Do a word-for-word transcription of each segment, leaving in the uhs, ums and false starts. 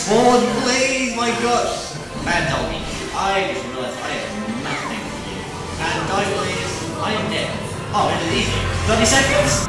swollen blade, my gosh! Man, help me. I just realized I have nothing for you. And die please, I am dead. Oh, it is easy. thirty seconds?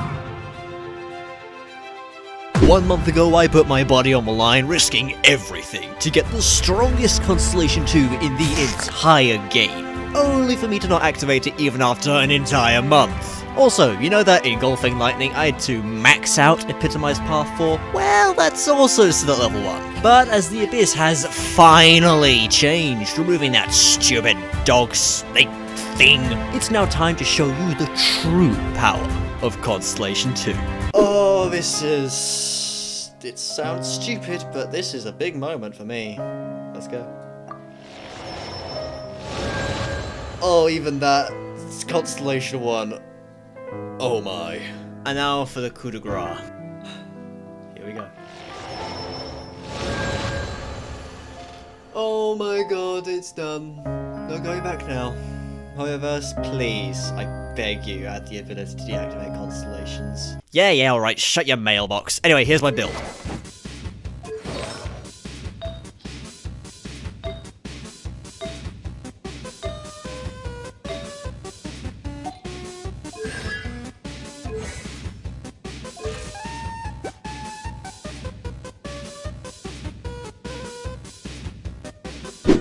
One month ago, I put my body on the line, risking everything, to get the strongest Constellation tube in the entire game. Only for me to not activate it even after an entire month. Also, you know that engulfing lightning I had to max out Epitomized Path for? Well, that's also still at level one. But as the Abyss has finally changed, removing that stupid dog snake thing, it's now time to show you the true power of Constellation two. Oh, this is... it sounds stupid, but this is a big moment for me. Let's go. Oh, even that Constellation one. Oh my. And now for the coup de grace. Here we go. Oh my god, it's done. No going back now. HoYoverse, please, I beg you, add the ability to deactivate Constellations. Yeah, yeah, alright, shut your mailbox. Anyway, here's my build.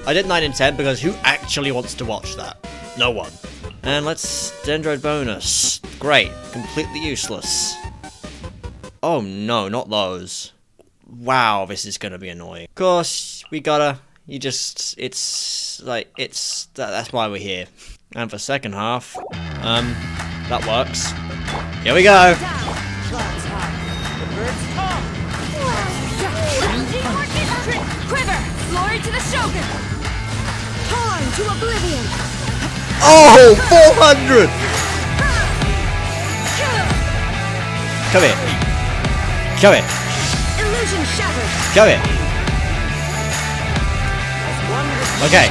I did nine and ten because who actually wants to watch that? No one. And let's Dendro bonus. Great. Completely useless. Oh no, not those. Wow, this is gonna be annoying. Of course, we gotta... You just... It's... Like, it's... That, that's why we're here. And for second half... Um... That works. Here we go! Quiver! Glory to the Shogun! To oblivion. Oh, four hundred! Come here. Come here. Illusion shattered. Come here. Okay.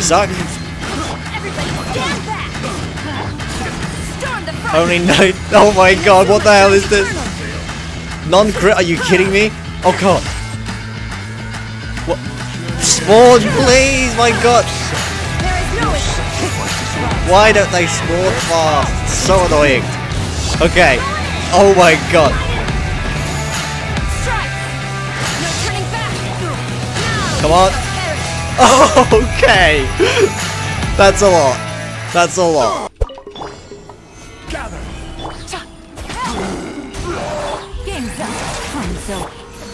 Suck. Only nine. Oh my god, what the hell is this? Non-crit? Are you kidding me? Oh god. What? Spawn, please, my god! Why don't they spawn fast? It's so annoying. Okay. Oh my god. Come on. Oh, okay. That's a lot. That's a lot.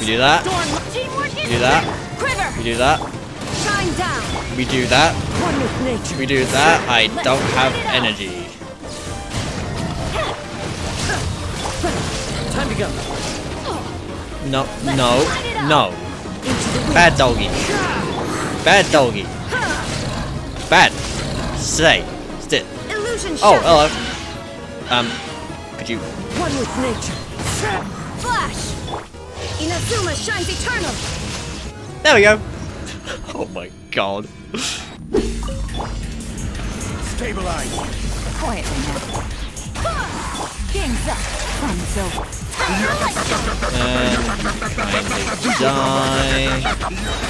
We do that. We do that. We do that. We do that. We do that. I don't have energy. Time to go. No, no, no. Bad doggy. Bad doggy. Bad. Stay. Sit. Oh, hello. Um, could you? One with nature. Flash. Inazuma shines eternal. There we go. Oh my god. Stabilize. Quietly now. Game's up. Fun's over. And die.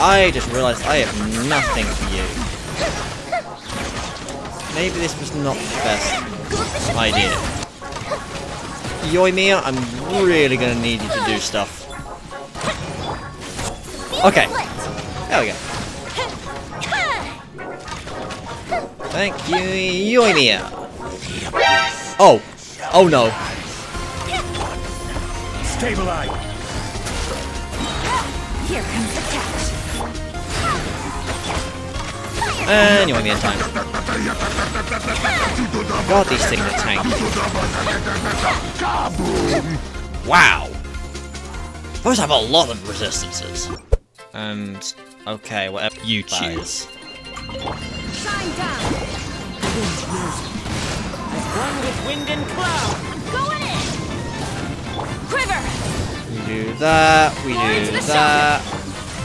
I just realized I have nothing for you. Maybe this was not the best idea. Yoimiya, I'm really gonna need you to do stuff. Okay. There we go. Thank you, Yoimiya. Oh. Oh no. Stabilize. Here comes the catch. And Yoimiya time. God, these things are tanky. Wow. Those have a lot of resistances. And okay, whatever you choose. Shine down. As one with wind and cloud. Going in. Quiver. We do that. We do the that. Shoulder.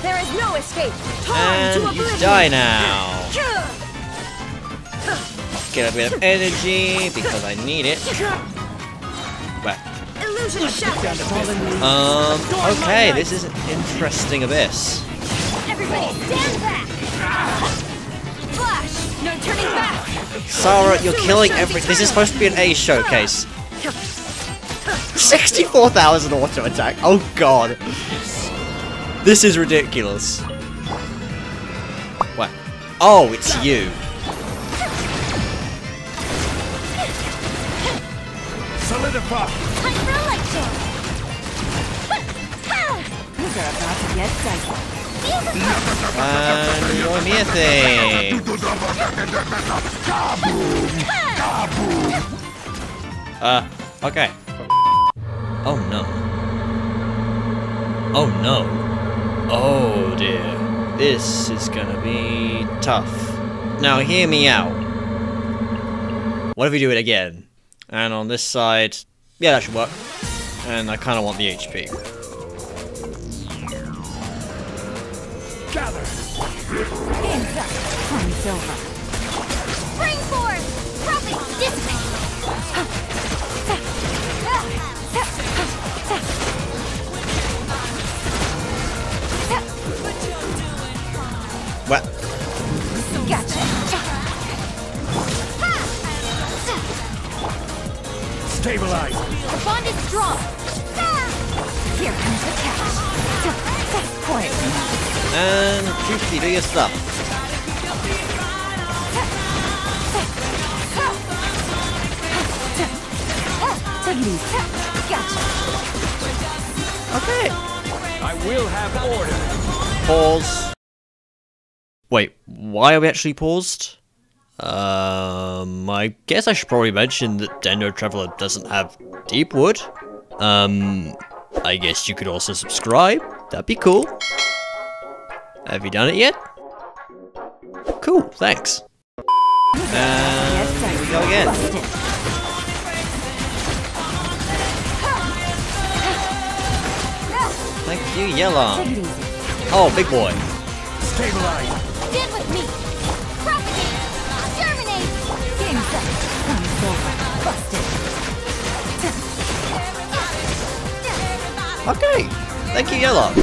There is no escape. Torn and to oblivion. You die now. Get a bit of energy because I need it. Um, okay, this is an interesting abyss. Everybody stand back! Flash! No turning back! Sarah, you're killing every- this is supposed to be an A showcase. sixty-four thousand auto attack, oh god. This is ridiculous. What? Oh, it's you. Solidify! And Yoimiya thing! Uh, okay. Oh no. Oh no. Oh dear. This is gonna be tough. Now hear me out. What if we do it again? And on this side... Yeah, that should work. And I kinda want the H P. Gather! Time's over. Spring forward! Profit dismay! What? Gotcha! Stabilize! The bond is strong! Here comes the catch! Quiet! And Juicy, do your stuff. Okay. I will have order. Pause. Wait, why are we actually paused? Um, I guess I should probably mention that Dendro Traveler doesn't have Deep Wood. Um, I guess you could also subscribe. That'd be cool. Have you done it yet? Cool, thanks. And here we go again. Thank you, Yelan. Oh, big boy. Stabilize. Stand with me. Propagate. Germinate. Game's up. Time's over. Busted. Okay. Thank you, Yelan.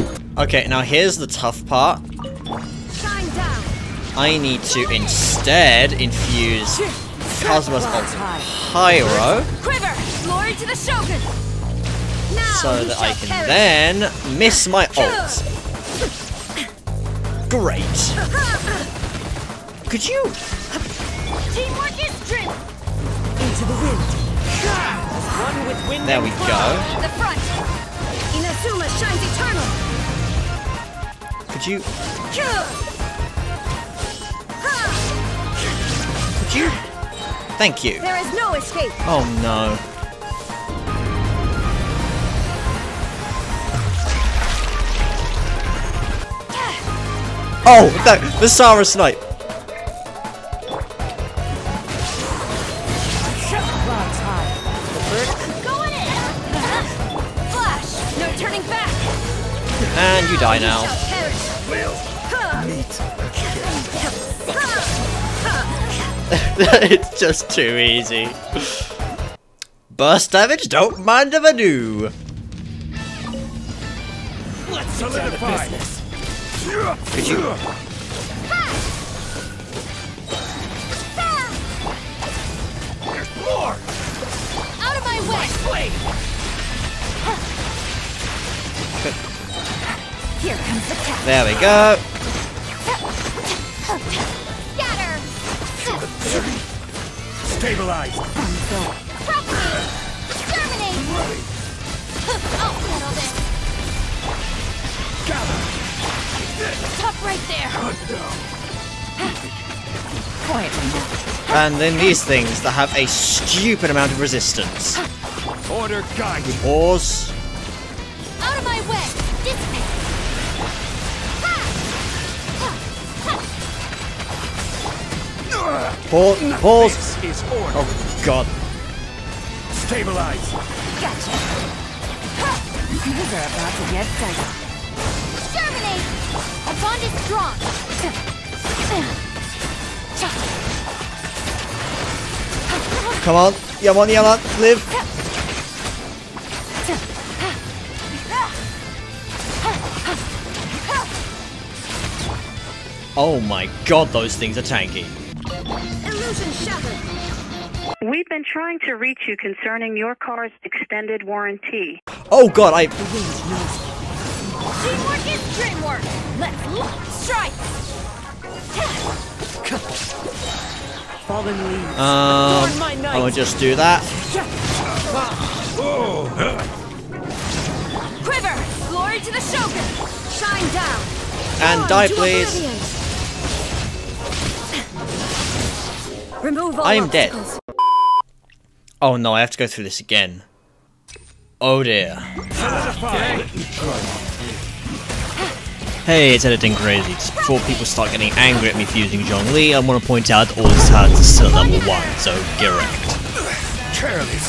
Okay, now here's the tough part. I need to instead infuse Cosmos of Pyro so that I can then miss my ult. Great. Could you? There we go. Could you? Could you? Thank you. There is no escape. Oh no. Oh no! The Sarah snipe. Flash. No turning back. And you die now. It's just too easy. Burst damage, don't mind if I do. Let's solidify. Could you? More. Out of my way. Here comes the cat. There we go. Stabilize. Top right there. And then these things that have a stupid amount of resistance. Order guide. Pause. Out of my way. Pause. Pause. Oh God. Stabilize. Gotcha. These are about to get started. Exterminate. Our bond is strong. Come on, come on, Yelan, live. Oh my God, those things are tanky. Illusion shattered. We've been trying to reach you concerning your car's extended warranty. Oh God, I... Teamwork is dreamwork. Let's look, strike. Fallen leaves. Um, I'll just do that. Quiver, glory to the Shogun. Shine down. And die, please. Remove all I am dead. Oh no, I have to go through this again. Oh dear. Hey, it's editing crazy. Just before people start getting angry at me for using Zhongli, I want to point out all these cards are still at level one, so get wrecked. Careless.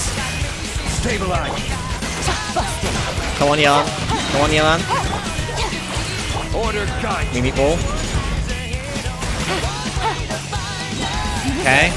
Stabilize. Come on, Yelan. Come on, Yelan. Order guide. Mimi ball. Okay.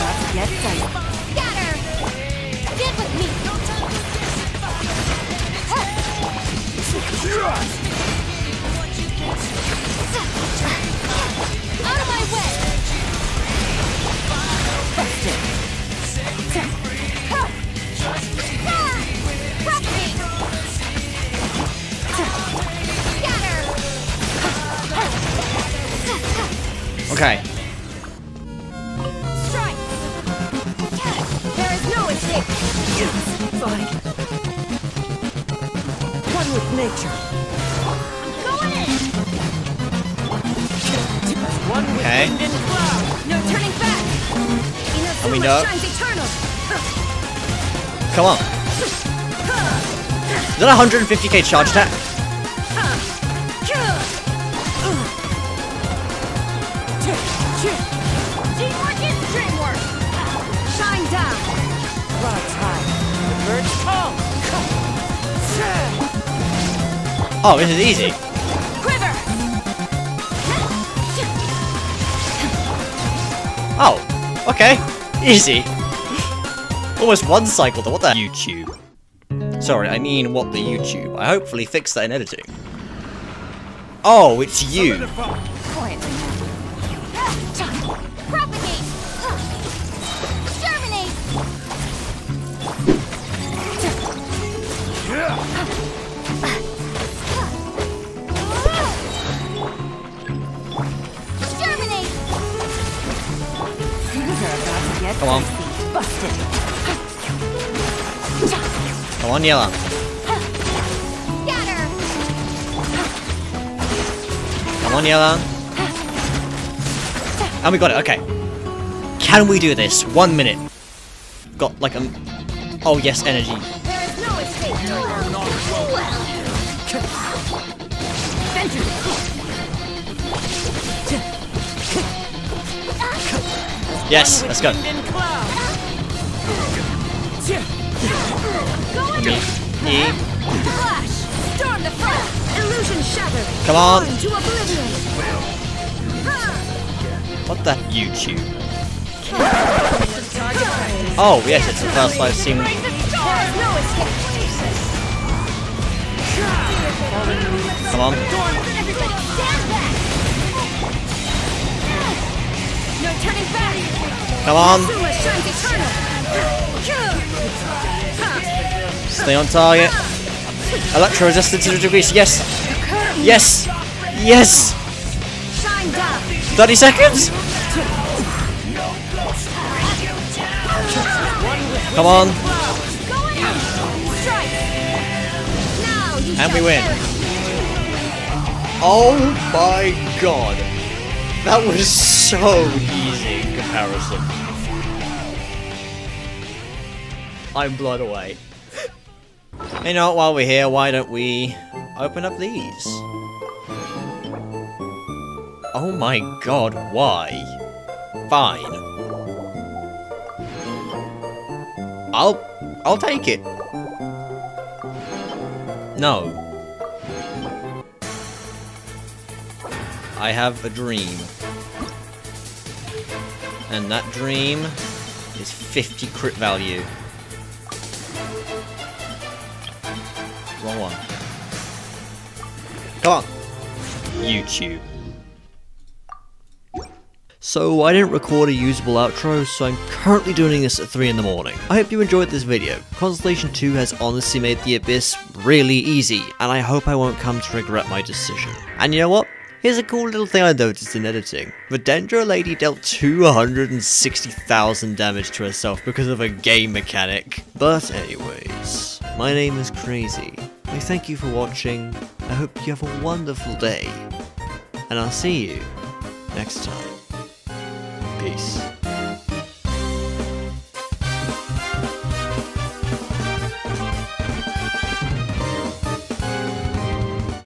Okay. One with nature. Go in. One with okay. Wind and cloud. No turning back. Inner moonlight shines eternal. Come on. Is that one hundred fifty K charge attack? Teamwork is dreamwork. Shine down. Rise high. Emerge tall. Oh, this is easy. Quiver. Oh, okay. Easy. Almost one cycle though, what the YouTube. Sorry, I mean what the YouTube. I hopefully fix that in editing. Oh, it's you. Come on. Come on, Yelan. Come on, Yelan. And we got it, okay. Can we do this? One minute. Got like a... Oh yes, energy. Yes, let's go. Me. Me. Come on. What the YouTube? Oh yes, it's the first I've seen. Come on. Come on. Stay on target. Electro resistance to the degrees. Yes. Yes. Yes. thirty seconds. Come on. And we win. Oh my God. That was so easy in comparison. I'm blown away. You know, while we're here, why don't we open up these? Oh my God, why? Fine. I'll I'll take it. No. I have a dream. And that dream is fifty crit value. Wrong one. Come on. YouTube. So I didn't record a usable outro, so I'm currently doing this at three in the morning. I hope you enjoyed this video. Constellation two has honestly made the Abyss really easy, and I hope I won't come to regret my decision. And you know what? Here's a cool little thing I noticed in editing. The Dendro lady dealt two hundred sixty thousand damage to herself because of a game mechanic. But anyways, my name is Crazy. I thank you for watching, I hope you have a wonderful day, and I'll see you next time. Peace.